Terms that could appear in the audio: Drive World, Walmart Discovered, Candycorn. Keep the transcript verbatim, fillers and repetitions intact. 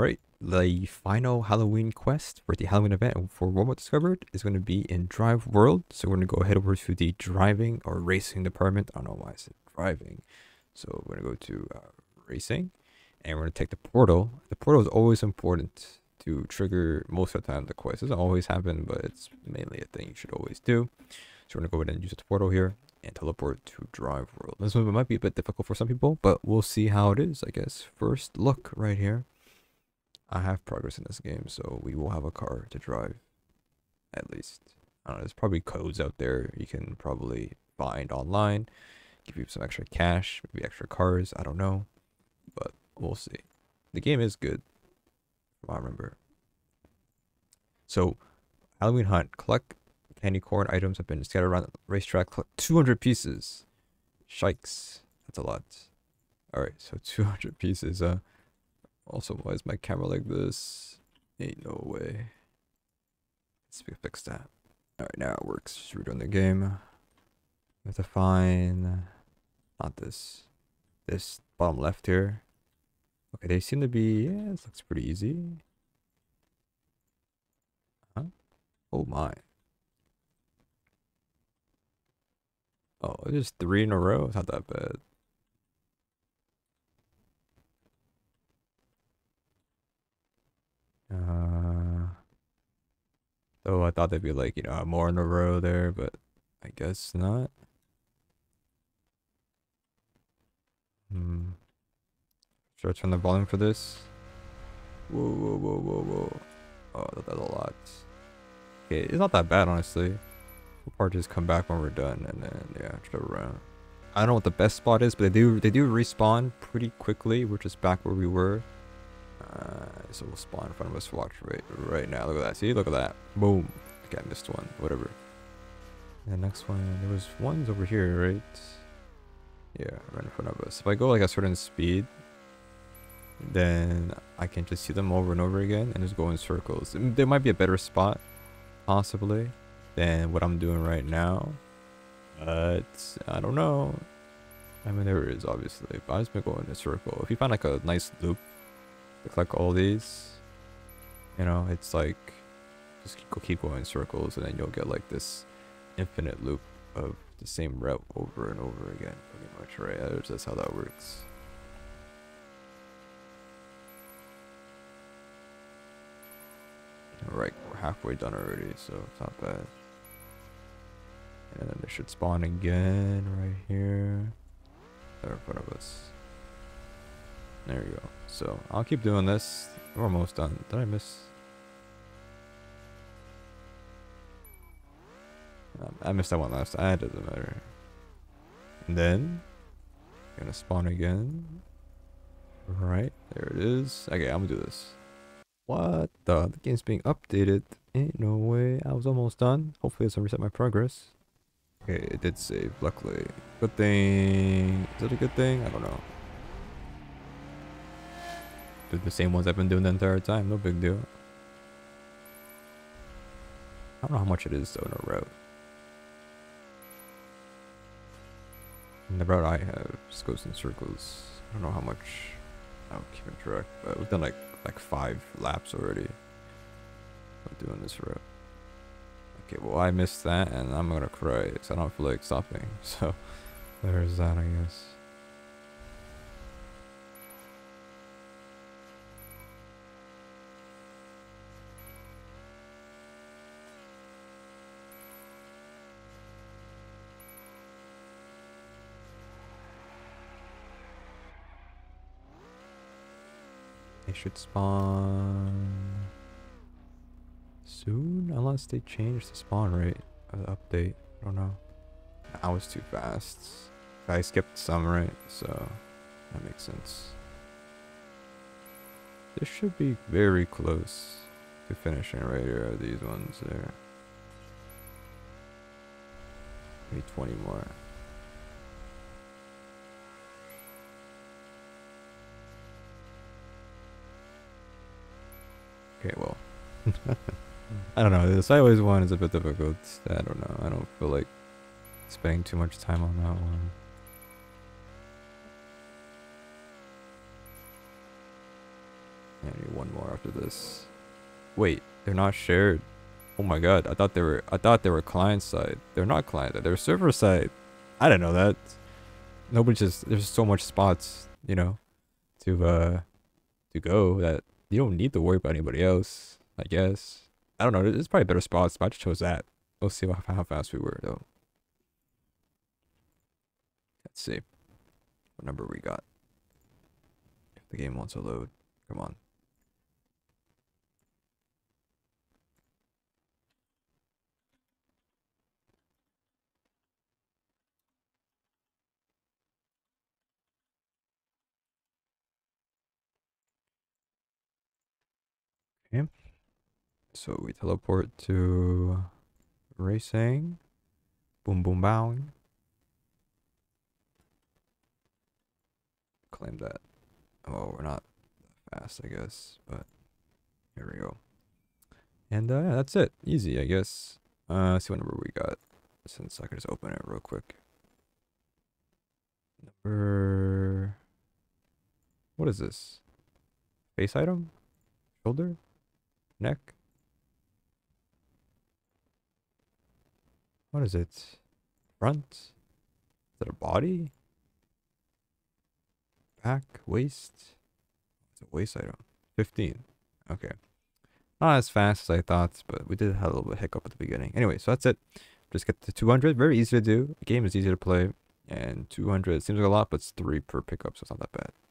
Alright, the final Halloween quest for the Halloween event for Walmart Discovered is going to be in Drive World. So we're going to go ahead over to the driving or racing department. I don't know why I said driving. So we're going to go to uh, racing, and we're going to take the portal. The portal is always important to trigger most of the time the quest. It doesn't always happen, but it's mainly a thing you should always do. So we're going to go ahead and use the portal here and teleport to Drive World. This one might be a bit difficult for some people, but we'll see how it is, I guess. First, look right here. I have progress in this game, so we will have a car to drive, at least. I don't know, there's probably codes out there you can probably find online, give you some extra cash, maybe extra cars, I don't know, but we'll see. The game is good, I remember. So, Halloween hunt, collect candy corn items have been scattered around the racetrack, collect two hundred pieces. Shikes, that's a lot. Alright, so two hundred pieces, uh, also, why is my camera like this? Ain't no way. Let's fix that. Alright, now it works. Just redoing the game. We have to find... Not this. This bottom left here. Okay, they seem to be... Yeah, this looks pretty easy. Huh? Oh my. Oh, just three in a row? It's not that bad. Uh, so I thought they'd be like, you know, more in a row there, but I guess not. Hmm. Should I turn the volume for this? Whoa, whoa, whoa, whoa, whoa. Oh, that, that's a lot. Okay, it's not that bad, honestly. We'll probably just come back when we're done, and then, yeah, drive around. I don't know what the best spot is, but they do, they do respawn pretty quickly. We're just back where we were. Uh, so we'll spawn in front of us. Watch right, right now. Look at that. See? Look at that. Boom. Okay, I missed one. Whatever. And the next one. There was ones over here, right? Yeah, right in front of us. If I go like a certain speed, then I can just see them over and over again and just go in circles. There might be a better spot, possibly, than what I'm doing right now. But I don't know. I mean, there it is, obviously. But I've just been going in a circle. If you find like a nice loop, collect all these, you know, it's like just keep, keep going in circles, and then you'll get like this infinite loop of the same route over and over again, pretty much, right? That's how that works. All right, we're halfway done already, so it's not bad. And then it should spawn again right here. They're in front of us. There we go. So I'll keep doing this. We're almost done. Did I miss? Um, I missed that one last time. It doesn't matter. And then I'm gonna spawn again. All right, there it is. Okay, I'm gonna do this. What the? The game's being updated. Ain't no way. I was almost done. Hopefully, this will reset my progress. Okay, it did save. Luckily, good thing. Is it a good thing? I don't know. The same ones I've been doing the entire time, no big deal. I don't know how much it is though in a route. And the route I have just goes in circles. I don't know how much I'll keep it track, but we've done like like five laps already of doing this route. Okay, well I missed that and I'm gonna cry because I don't feel like stopping. So there's that, I guess. They should spawn soon, unless they change the spawn rate of the update. I don't know. I was too fast. I skipped some, right? So that makes sense. This should be very close to finishing right here. These ones there. Maybe twenty more. Okay, well, I don't know, the sideways one is a bit difficult, I don't know, I don't feel like spending too much time on that one. Yeah, I need one more after this. Wait, they're not shared. Oh my god, I thought they were I thought they were client side. They're not client side, they're server side. I didn't know that. Nobody just there's so much spots, you know, to uh to go that you don't need to worry about anybody else, I guess. I don't know, there's probably better spots, but I just chose that. We'll see how, how fast we were though. Let's see what number we got. If the game wants to load. Come on. Okay. So we teleport to racing. Boom boom bowing. Claim that. Oh, we're not fast, I guess, but here we go. And uh, yeah, that's it. Easy, I guess. Uh, let's see what number we got, since I could just open it real quick. Number... What is this? Face item? Shoulder? Neck? What is it? Front? Is that a body? Back? Waist? It's a waist item. fifteen. Okay. Not as fast as I thought, but we did have a little bit of hiccup at the beginning. Anyway, so that's it. Just get to two hundred. Very easy to do. The game is easy to play. And two hundred, it seems like a lot, but it's three per pickup, so it's not that bad.